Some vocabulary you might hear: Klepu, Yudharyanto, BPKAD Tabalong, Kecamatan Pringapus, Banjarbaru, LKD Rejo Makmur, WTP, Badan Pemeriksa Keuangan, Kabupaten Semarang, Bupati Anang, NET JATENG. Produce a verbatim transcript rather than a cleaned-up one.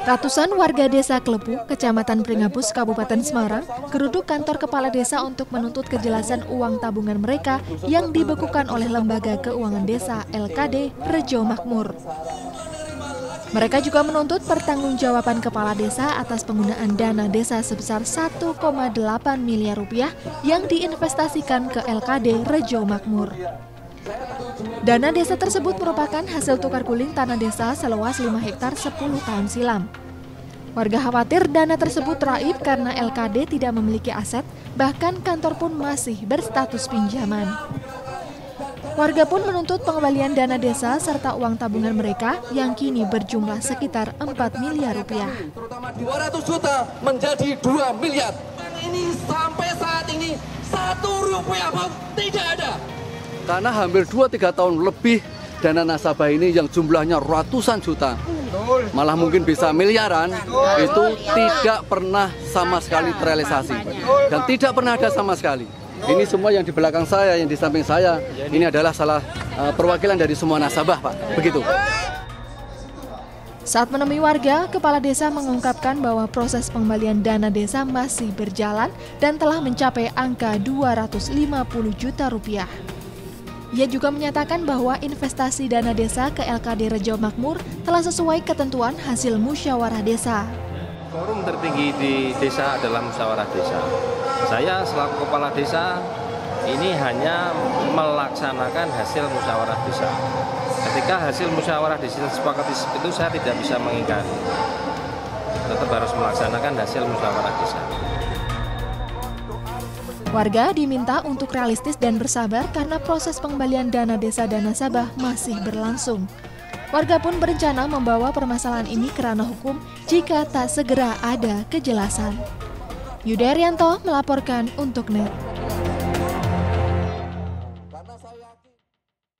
Ratusan warga desa Klepu, Kecamatan Pringapus, Kabupaten Semarang, geruduk kantor kepala desa untuk menuntut kejelasan uang tabungan mereka yang dibekukan oleh Lembaga Keuangan Desa L K D Rejo Makmur. Mereka juga menuntut pertanggungjawaban kepala desa atas penggunaan dana desa sebesar satu koma delapan miliar rupiah yang diinvestasikan ke L K D Rejo Makmur. Dana desa tersebut merupakan hasil tukar guling tanah desa seluas lima hektar sepuluh tahun silam. Warga khawatir dana tersebut raib karena L K D tidak memiliki aset, bahkan kantor pun masih berstatus pinjaman. Warga pun menuntut pengembalian dana desa serta uang tabungan mereka yang kini berjumlah sekitar empat miliar rupiah. Terutama dua ratus juta menjadi dua miliar. Ini sampai saat ini satu rupiah pun tidak ada. Karena hampir dua tiga tahun lebih dana nasabah ini yang jumlahnya ratusan juta, malah mungkin bisa miliaran, itu tidak pernah sama sekali terrealisasi. Dan tidak pernah ada sama sekali. Ini semua yang di belakang saya, yang di samping saya, ini adalah salah uh, perwakilan dari semua nasabah, Pak. Begitu. Saat menemui warga, kepala desa mengungkapkan bahwa proses pengembalian dana desa masih berjalan dan telah mencapai angka dua ratus lima puluh juta rupiah. Ia juga menyatakan bahwa investasi dana desa ke L K D Rejo Makmur telah sesuai ketentuan hasil musyawarah desa. Forum tertinggi di desa adalah musyawarah desa. Saya selaku kepala desa ini hanya melaksanakan hasil musyawarah desa. Ketika hasil musyawarah desa sepakati itu, saya tidak bisa mengingkari. Tetap harus melaksanakan hasil musyawarah desa. Warga diminta untuk realistis dan bersabar karena proses pengembalian dana desa dan nasabah masih berlangsung. Warga pun berencana membawa permasalahan ini ke ranah hukum jika tak segera ada kejelasan. Yudharyanto melaporkan untuk N E T.